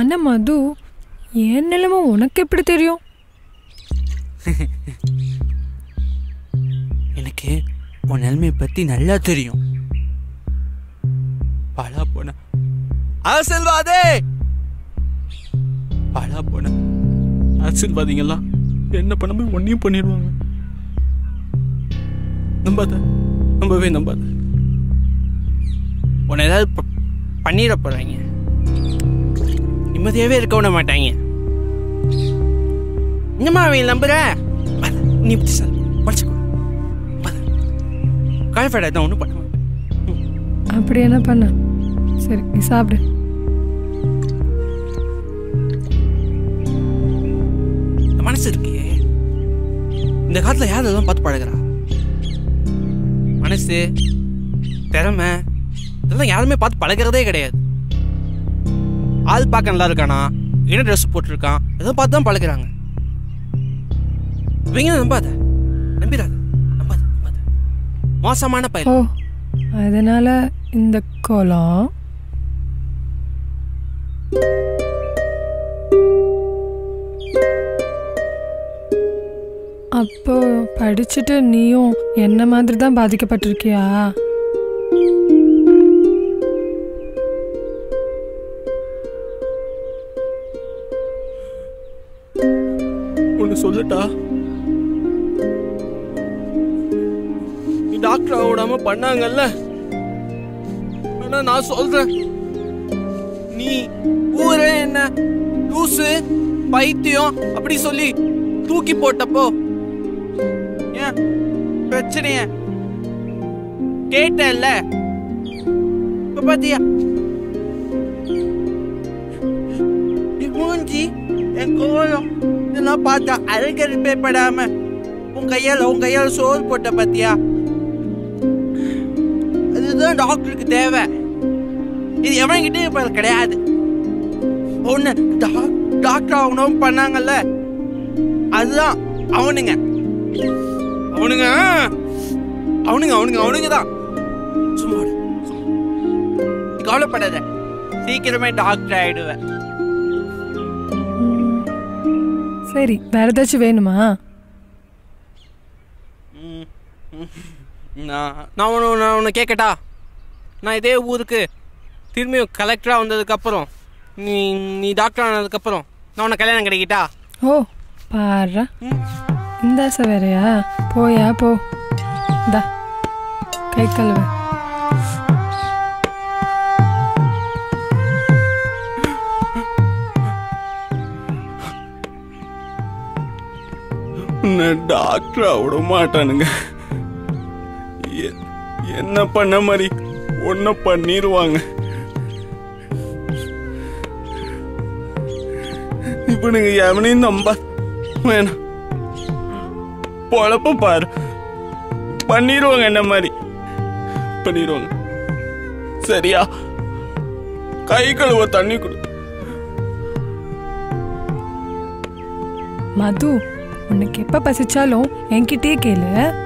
आना मधु ये निलमा उनके पढ़ तेरी हो इनके उनलमे पति नल्ला तेरी हो पाला पोना आसलवादे पाला पोना आसलवादी गला ये ना पना में वन्नी पनीर वांग नंबर नंबर उन्हें यार पनीर अपर आएंगे निम्बे वेर कौन मटाएंगे निम्बावे नंबर है बस निम्बसन पढ़ चुका बस कहीं फटा था उन्हें पढ़ा आप रे ना पना सर हिसाब रे तमाने सर क्या है देखा तो याद है तुम पत पढ़ करा माने से तेरा मैं இதெல்லாம் யாருமே பார்த்து பழகிறதே கிடையாது. ஆள் பார்க்க நல்லா இருக்கானா, என்ன ட்ரெஸ் போட்டுருக்கான், இத பார்த்து தான் பழகுறாங்க. இவங்க நம்பாத. நம்பிராத. நம்பாத. மோசமான பையன். ஓ. அதனால இந்த கோலம் அப்போ படிச்சிட்டு நீயும் என்ன மாதிரி தான் பாதிக்கப்பட்டிருக்கியா? சொல்லுடா நீ டாக்டர் ஆகாம பண்ணாங்கல்ல انا நான் சொல்றேன் நீ ஊரே என்ன லூசு பைத்தியம் அப்படி சொல்லி தூக்கி போட்டப்போ ஏன் பிரச்சனையே கேட்டல்ல பாத்தியா நீ மூஞ்சி எங்கோளம் ना पाता अलग रिपे पड़ा मैं उन कयाल सोल पोटा पतिया इधर डॉक्टर की देवा इधर हमारे कितने पर कड़े आद उन डॉक्टर उन्होंने पढ़ना गला आजा आउनिंग दा सुमोड़ इकालो पढ़ा दे सीकर में डॉक्टर आये हुए சரி வேற ஏதாச்சும் வேணுமா நான் உன்னை கேட்கட்டா நான் இதே ஊருக்கு திரும்பியும் கலெக்டராக வந்ததுக்கப்புறம் நீ டாக்டர் ஆனதுக்கப்புறம் நான் உன்னை கல்யாணம் கிடைக்கிட்டா ஓ பாரு இந்த ஆசை வேறையா போயா போ தா கை கழுவ டாக்டரா விட மாட்டானுங்க என்ன பண்ண மாதிரி ஒன்ன பண்ணிடுவாங்க இப்ப நீங்க எவனையும் நம்ப வேணாம் பொழப்ப பாரு பண்ணிடுவாங்க என்ன மாதிரி பண்ணிடுவாங்க சரியா கை கழுவ தண்ணி கொடு மது उनके पसीचालों एंकिटे केले